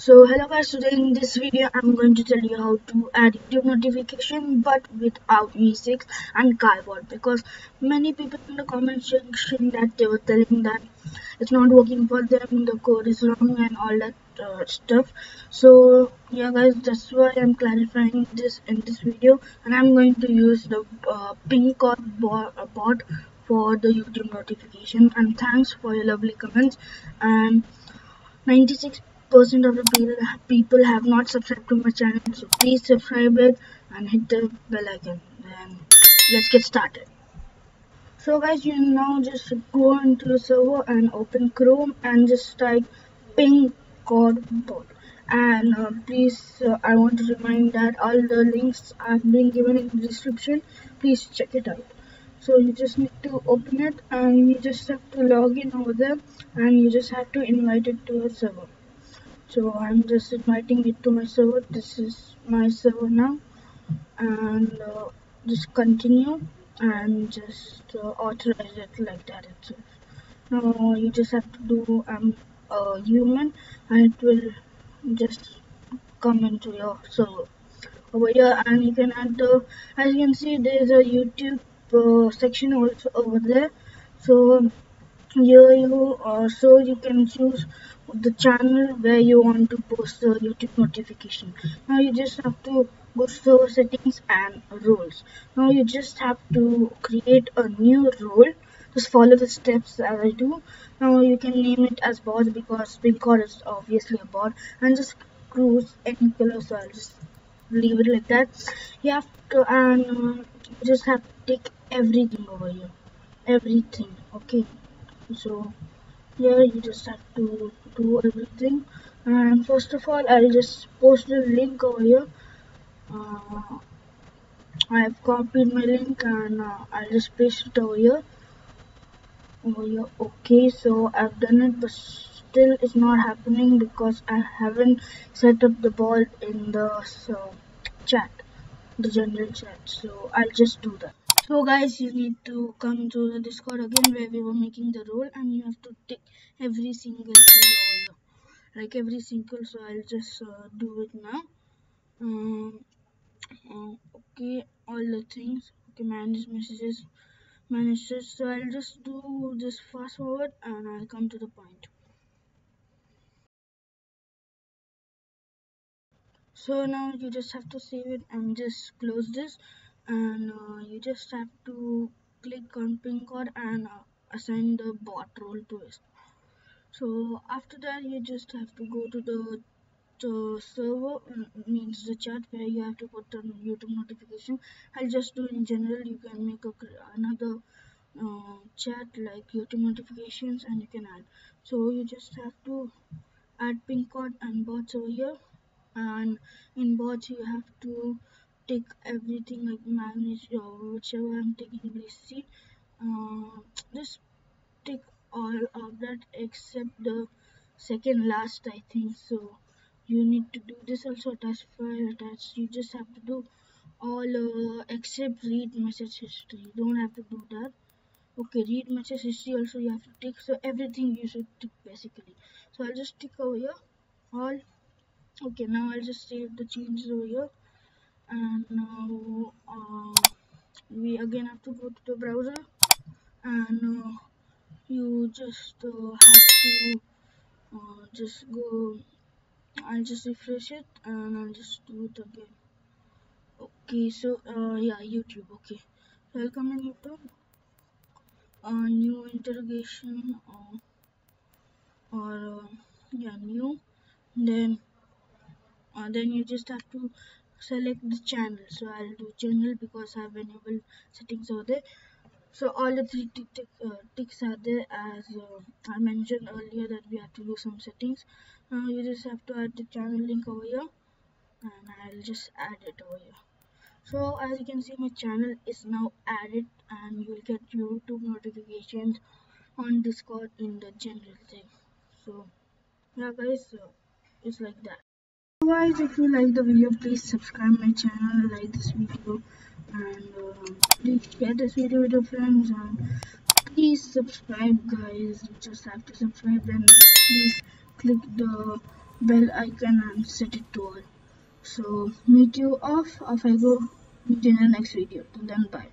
So hello guys, today in this video I'm going to tell you how to add YouTube notification but without Mee6 and Carl-bot, because many people in the comment section that they were telling that it's not working for them, the code is wrong and all that stuff. So yeah guys, that's why I'm clarifying this in this video, and I'm going to use the Pingcord bot for the YouTube notification. And thanks for your lovely comments. And 96% of the people have not subscribed to my channel, so please subscribe it and hit the bell icon, and let's get started. So guys, you now just go into your server and open Chrome and just type Pingcord. And please, I want to remind that all the links have been given in the description, please check it out. So you just need to open it and you just have to log in over there, and you just have to invite it to your server. So I'm just inviting it to my server. This is my server now, and just continue and just authorize it like that itself. Now you just have to do I'm a human, and it will just come into your server over here. And you can add the, as you can see, there is a YouTube section also over there. So here you so you can choose the channel where you want to post the YouTube notification. Now you just have to go to settings and roles. Now you just have to create a new role. Just follow the steps as I do. Now you can name it as bot, because Pingcord is obviously a bot, and just choose any color. So I'll just leave it like that. You have to you just have to take everything over here, everything. Okay, so here you just have to do everything. And first of all, I'll just post the link over here. I've copied my link and I'll just paste it over here. Okay, so I've done it, but still it's not happening because I haven't set up the bot in the chat, the general chat. So I'll just do that. So guys, you need to come to the Discord again where we were making the role, and you have to tick every single thing over here, like every single. So I'll just do it now. Okay, all the things. Okay, manage messages, manage this. So I'll just do this fast forward and I'll come to the point. So now you just have to save it and just close this. And you just have to click on Pingcord and assign the bot role to it. So after that, you just have to go to the server, means the chat, where you have to put on YouTube notification. I'll just do in general. You can make another chat like YouTube notifications, and you can add. So you just have to add Pingcord and bots over here. And in bots, you have to take everything, like manage or whichever I'm taking this seat. Just take all of that except the second last, I think. So you need to do this also, attach file, attach. You just have to do all except read message history. You don't have to do that. Okay, read message history also you have to take. So everything you should tick basically. So I'll just tick over here all. Okay, now I'll just save the changes over here. And now we again have to go to the browser, and you just have to just go. I'll just refresh it and I'll just do it again. Okay, so yeah, YouTube. Okay, so I'll come in YouTube, new interrogation or yeah, new. Then you just have to select the channel. So I'll do channel because I've enabled settings over there. So all the three ticks are there, as I mentioned earlier that we have to do some settings. Now you just have to add the channel link over here, and I'll just add it over here. So as you can see, my channel is now added, and you will get YouTube notifications on Discord in the general thing. So yeah guys, it's like that. Guys, if you like the video, please subscribe my channel, like this video, and please share this video with your friends, and please subscribe guys. You just have to subscribe, and please click the bell icon and set it to all. So meet you off I go, meet in the next video. Till then, bye.